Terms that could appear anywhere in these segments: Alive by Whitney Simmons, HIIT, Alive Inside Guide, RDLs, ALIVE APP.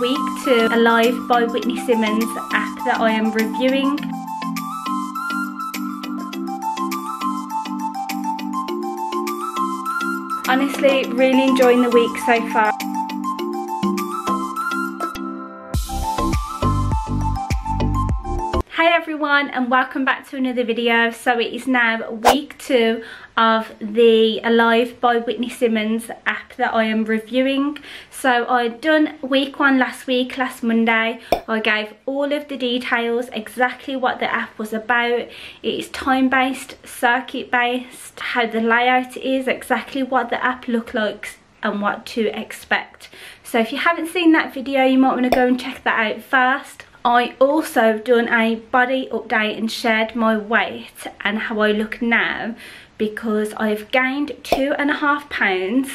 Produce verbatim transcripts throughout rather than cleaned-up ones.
week to Alive by Whitney Simmons app that I am reviewing. Honestly, really enjoying the week so far. Hey everyone, and welcome back to another video. So it is now week two of the Alive by Whitney Simmons app that I am reviewing. So I done week one last week, last Monday. I gave all of the details, exactly what the app was about. It is time based, circuit based, how the layout is, exactly what the app looks like and what to expect. So if you haven't seen that video, you might want to go and check that out first. I also done a body update and shared my weight and how I look now, because I've gained two and a half pounds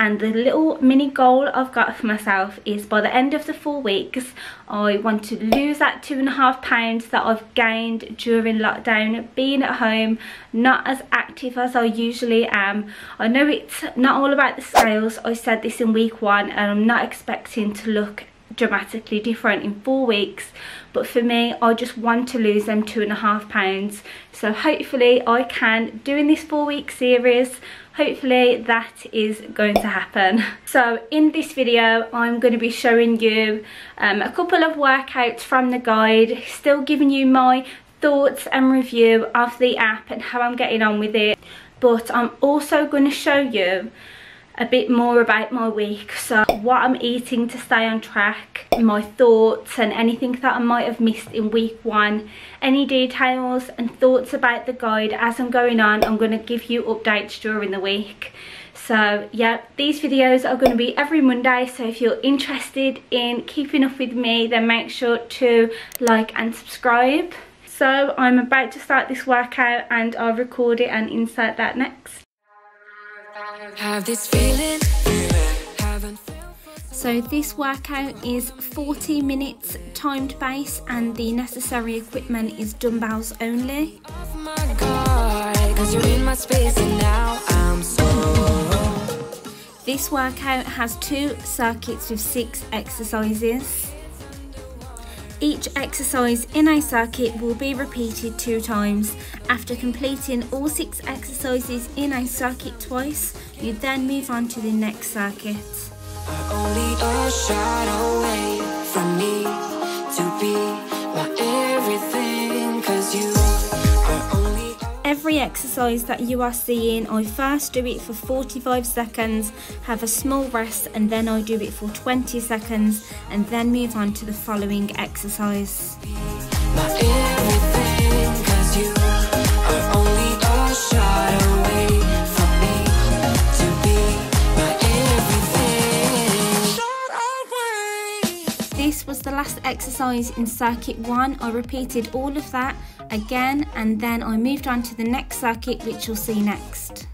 and the little mini goal I've got for myself is by the end of the four weeks I want to lose that two and a half pounds that I've gained during lockdown, being at home, not as active as I usually am. I know it's not all about the scales, I said this in week one, and I'm not expecting to look dramatically different in four weeks, but for me I just want to lose them two and a half pounds. So hopefully I can do in this four week series. Hopefully that is going to happen. So in this video I'm going to be showing you um, a couple of workouts from the guide, still giving you my thoughts and review of the app and how I'm getting on with it, but I'm also going to show you a bit more about my week, so what I'm eating to stay on track, my thoughts and anything that I might have missed in week one, any details and thoughts about the guide as I'm going on. I'm going to give you updates during the week. So yeah, these videos are going to be every Monday, so if you're interested in keeping up with me then make sure to like and subscribe. So I'm about to start this workout and I'll record it and insert that next. Have this feeling. So this workout is forty minutes timed base and the necessary equipment is dumbbells only. This workout has two circuits with six exercises. Each exercise in a circuit will be repeated two times. After completing all six exercises in a circuit twice, you then move on to the next circuit. Every exercise that you are seeing, I first do it for forty-five seconds, have a small rest, and then I do it for twenty seconds and then move on to the following exercise. This was the last exercise in circuit one. I repeated all of that again and then I moved on to the next circuit, which you'll see next.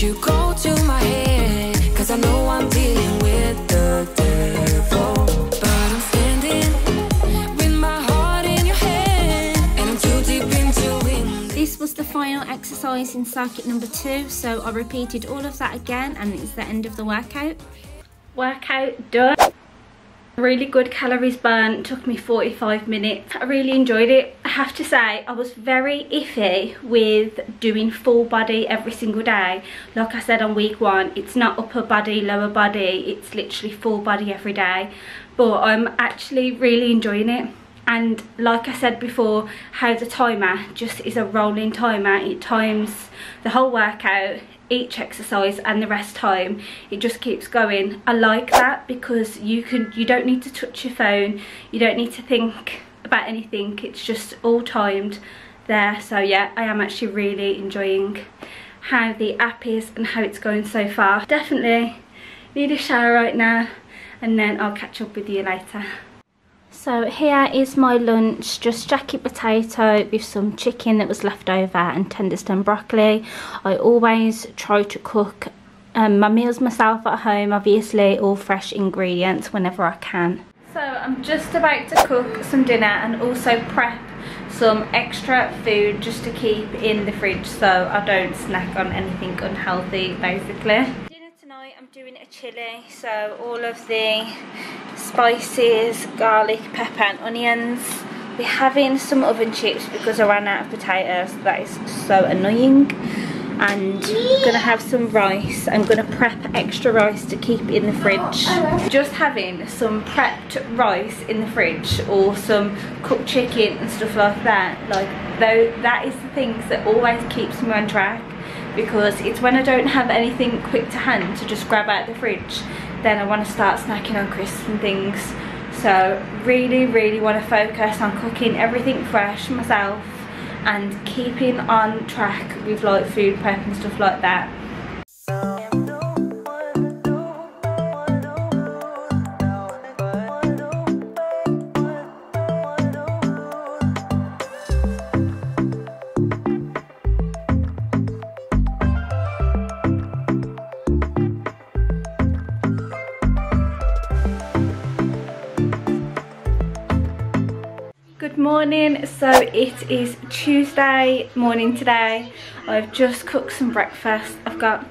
You go to my head, cause I know I'm dealing with the devil, but I'm standing with my heart in your hand, and I'm too deep into it. This was the final exercise in circuit number two, so I repeated all of that again and it's the end of the workout. Workout done. Really good calories burn, took me forty-five minutes. I really enjoyed it. I have to say I was very iffy with doing full body every single day. Like I said on week one, it's not upper body, lower body, it's literally full body every day, but I'm actually really enjoying it. And like I said before, how the timer just is a rolling timer, it times the whole workout, each exercise and the rest time, it just keeps going. I like that because you can you don't need to touch your phone, you don't need to think about anything, it's just all timed there. So yeah, I am actually really enjoying how the app is and how it's going so far. Definitely need a shower right now and then I'll catch up with you later. So here is my lunch, just jacket potato with some chicken that was left over and tender stem broccoli. I always try to cook um, my meals myself at home, obviously all fresh ingredients whenever I can. So I'm just about to cook some dinner and also prep some extra food just to keep in the fridge so I don't snack on anything unhealthy basically. Dinner tonight I'm doing a chilli, so all of the spices, garlic, pepper and onions. We're having some oven chips because I ran out of potatoes, that is so annoying. And I'm gonna have some rice. I'm gonna prep extra rice to keep in the fridge. Just having some prepped rice in the fridge or some cooked chicken and stuff like that, like though that is the things that always keeps me on track, because it's when I don't have anything quick to hand to just grab out the fridge, then I want to start snacking on crisps and things. So really really want to focus on cooking everything fresh myself and keeping on track with like food prep and stuff like that. Good morning, so it is Tuesday morning today. I've just cooked some breakfast. I've got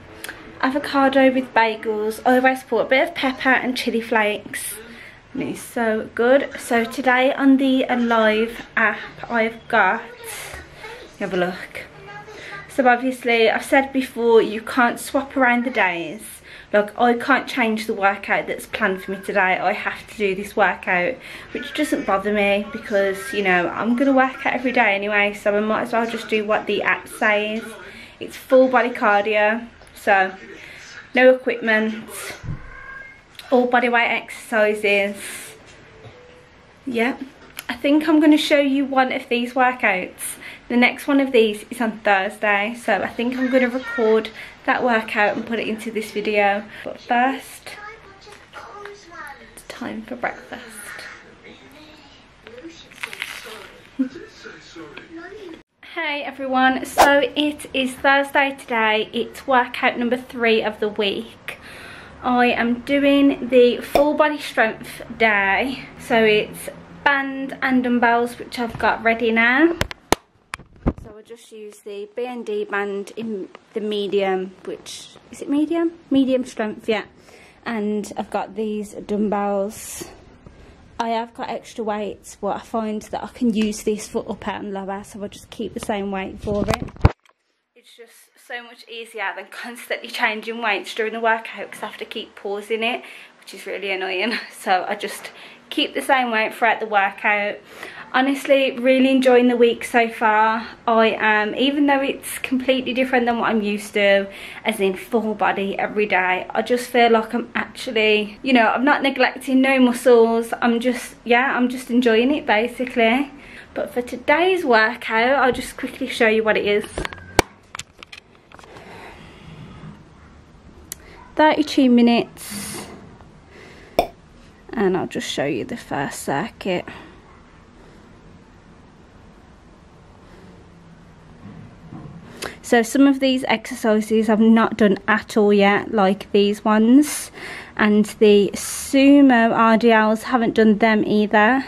avocado with bagels. I always put a bit of pepper and chilli flakes and it's so good. So today on the Alive app I've got, have a look. So obviously I've said before you can't swap around the days. Like I can't change the workout that's planned for me today. I have to do this workout, which doesn't bother me because, you know, I'm going to work out every day anyway. So I might as well just do what the app says. It's full body cardio. So no equipment. All body weight exercises. Yeah. I think I'm going to show you one of these workouts. The next one of these is on Thursday, so I think I'm going to record that workout and put it into this video. But first, it's time for breakfast. Hey everyone, so it is Thursday today. It's workout number three of the week. I am doing the full body strength day. So it's band and dumbbells, which I've got ready now. So I'll just use the B and D band in the medium, which is it medium? Medium strength, yeah. And I've got these dumbbells. I have got extra weights, but I find that I can use this for upper and lower, so I'll just keep the same weight for it. It's just so much easier than constantly changing weights during the workout because I have to keep pausing it, which is really annoying. So I just keep the same weight throughout the workout. Honestly, really enjoying the week so far. I am, even though it's completely different than what I'm used to, as in full body every day, I just feel like I'm actually, you know, I'm not neglecting no muscles. I'm just, yeah, I'm just enjoying it basically. But for today's workout, I'll just quickly show you what it is. thirty-two minutes. And I'll just show you the first circuit. So some of these exercises I've not done at all yet, like these ones. And the sumo R D Ls, haven't done them either.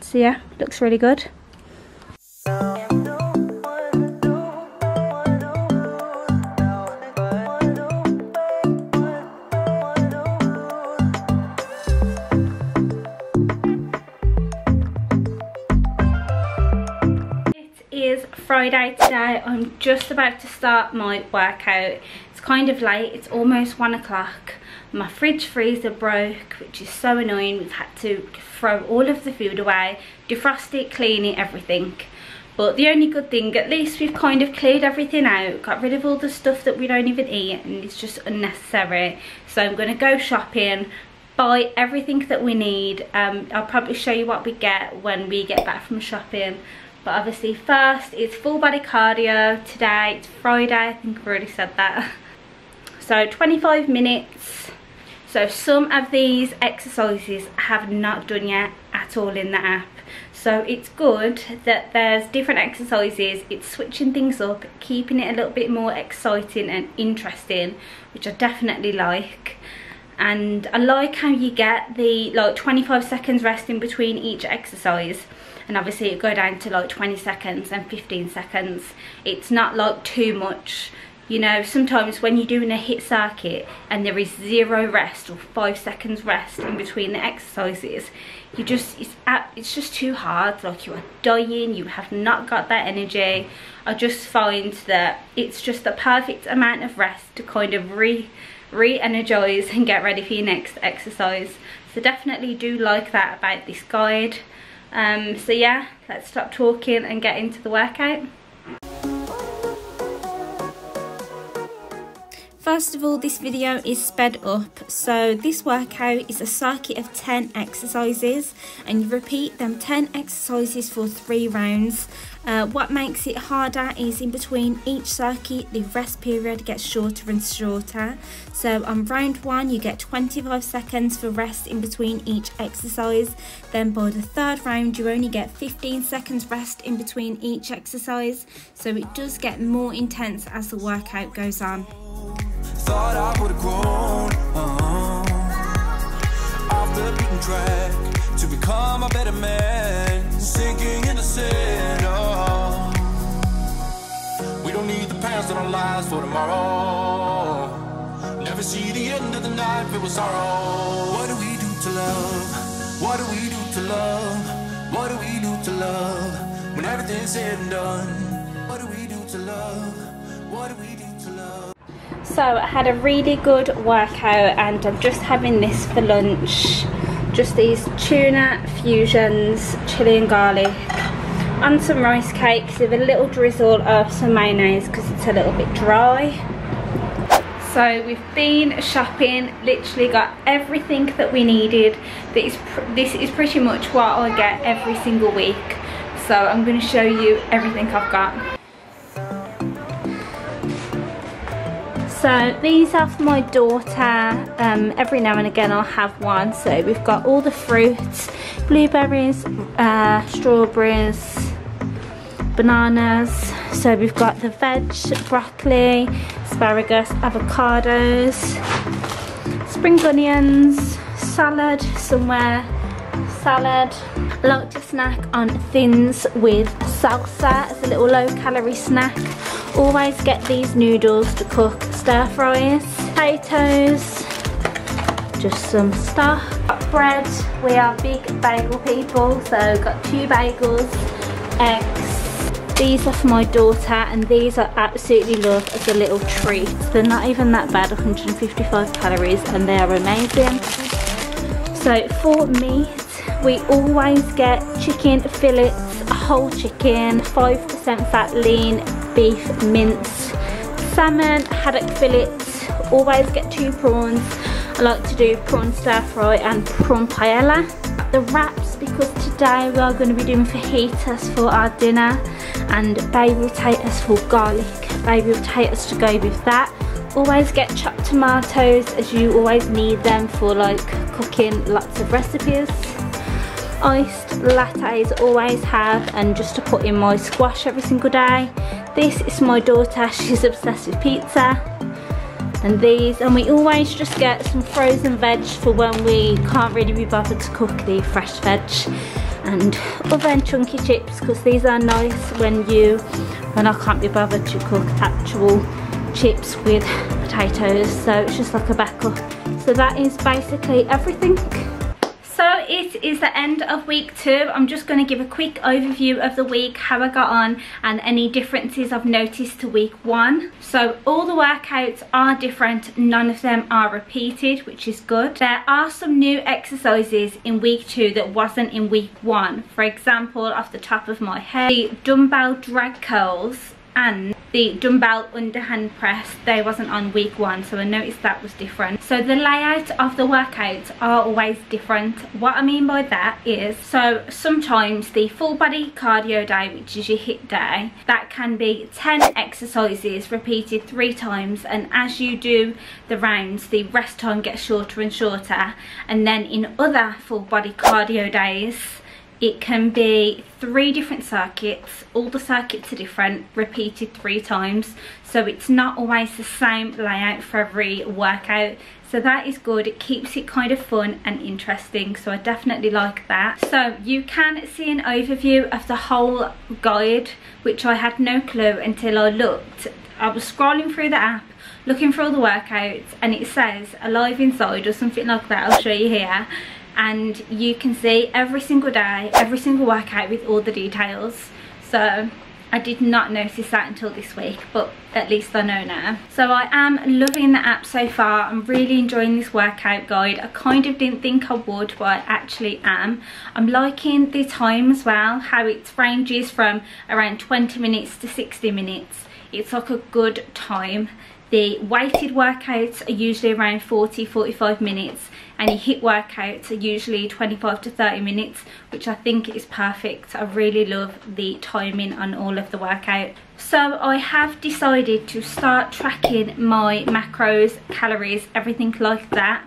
So yeah, looks really good. Friday today, I'm just about to start my workout. It's kind of late, it's almost one o'clock. My fridge freezer broke, which is so annoying. We've had to throw all of the food away, defrost it, clean it, everything. But the only good thing, at least we've kind of cleared everything out, got rid of all the stuff that we don't even eat and it's just unnecessary. So I'm going to go shopping, buy everything that we need. Um, I'll probably show you what we get when we get back from shopping. But obviously first it's full body cardio today. It's Friday, I think I've already said that. So twenty-five minutes. So some of these exercises I have not done yet at all in the app. So it's good that there's different exercises, it's switching things up, keeping it a little bit more exciting and interesting, which I definitely like. And I like how you get the like twenty-five seconds rest in between each exercise. And obviously it go down to like twenty seconds and fifteen seconds. It's not like too much. You know, sometimes when you're doing a HIIT circuit and there is zero rest or five seconds rest in between the exercises, you just, it's, it's just too hard. Like you are dying, you have not got that energy. I just find that it's just the perfect amount of rest to kind of re, re-energize and get ready for your next exercise. So definitely do like that about this guide. Um, so yeah, let's stop talking and get into the workout. First of all, this video is sped up, so this workout is a circuit of ten exercises and you repeat them ten exercises for three rounds. Uh, what makes it harder is in between each circuit the rest period gets shorter and shorter. So on round one you get twenty-five seconds for rest in between each exercise, then by the third round you only get fifteen seconds rest in between each exercise, so it does get more intense as the workout goes on. Thought I would have grown uh-huh. off the beaten track to become a better man, sinking in the sand. Oh. We don't need the past in our lives for tomorrow. Never see the end of the night filled with sorrow. What do we do to love? What do we do to love? What do we do to love? When everything's said and done, what do we do to love? What do we do to love? So I had a really good workout and I'm just having this for lunch. Just these tuna fusions, chilli and garlic, and some rice cakes with a little drizzle of some mayonnaise because it's a little bit dry. So we've been shopping, literally got everything that we needed. This, this is pretty much what I get every single week. So I'm going to show you everything I've got. So these are for my daughter, um, every now and again I'll have one. So we've got all the fruits, blueberries, uh, strawberries, bananas. So we've got the veg, broccoli, asparagus, avocados, spring onions, salad somewhere, salad. I like to snack on thins with salsa, it's a little low calorie snack. Always get these noodles to cook, stir fries, potatoes, just some stuff. Got bread, we are big bagel people, so got two bagels, eggs. These are for my daughter and these are absolutely loved as a little treat. They're not even that bad, one hundred fifty-five calories, and they are amazing. So for meat, we always get chicken fillets, whole chicken, five percent fat lean, beef mince, salmon, haddock fillets, always get two prawns. I like to do prawn stir fry and prawn paella. The wraps, because today we are going to be doing fajitas for our dinner and baby potatoes for garlic, baby potatoes to go with that. Always get chopped tomatoes as you always need them for like cooking lots of recipes. Iced lattes always have, and just to put in my squash every single day. This is my daughter, she's obsessed with pizza. And these, and we always just get some frozen veg for when we can't really be bothered to cook the fresh veg. And oven chunky chips, because these are nice when you, when I can't be bothered to cook actual chips with potatoes. So it's just like a backup. So that is basically everything. So it is the end of week two. I'm just going to give a quick overview of the week, how I got on and any differences I've noticed to week one. So all the workouts are different, none of them are repeated, which is good. There are some new exercises in week two that wasn't in week one. For example, off the top of my head, the dumbbell drag curls and the dumbbell underhand press, they wasn't on week one, so I noticed that was different. So the layout of the workouts are always different. What I mean by that is, so sometimes the full body cardio day, which is your HIIT day, that can be ten exercises repeated three times, and as you do the rounds the rest time gets shorter and shorter. And then in other full body cardio days it can be three different circuits, all the circuits are different, repeated three times. So it's not always the same layout for every workout. So that is good, it keeps it kind of fun and interesting. So I definitely like that. So you can see an overview of the whole guide, which I had no clue until I looked. I was scrolling through the app, looking for all the workouts, and it says Alive Inside or something like that, I'll show you here. And you can see every single day, every single workout with all the details. So I did not notice that until this week, but at least I know now. So I am loving the app so far. I'm really enjoying this workout guide. I kind of didn't think I would, but I actually am. I'm liking the time as well, how it ranges from around twenty minutes to sixty minutes. It's like a good time. The weighted workouts are usually around forty, forty-five minutes, and your HIIT workouts are usually twenty-five to thirty minutes, which I think is perfect. I really love the timing on all of the workouts. So I have decided to start tracking my macros, calories, everything like that.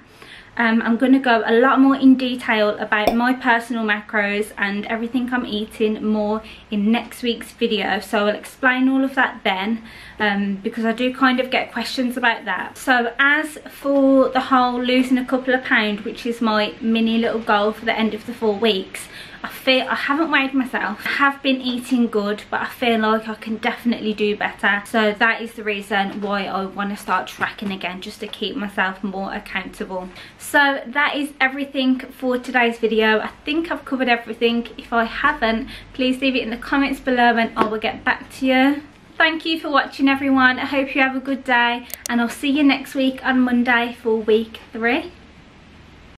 Um, I'm going to go a lot more in detail about my personal macros and everything I'm eating more in next week's video, so I'll explain all of that then, um, because I do kind of get questions about that. So as for the whole losing a couple of pounds, which is my mini little goal for the end of the four weeks, I feel I haven't weighed myself. I have been eating good, but I feel like I can definitely do better. So that is the reason why I want to start tracking again, just to keep myself more accountable. So that is everything for today's video. I think I've covered everything. If I haven't, please leave it in the comments below and I will get back to you. Thank you for watching, everyone. I hope you have a good day, and I'll see you next week on Monday for week three.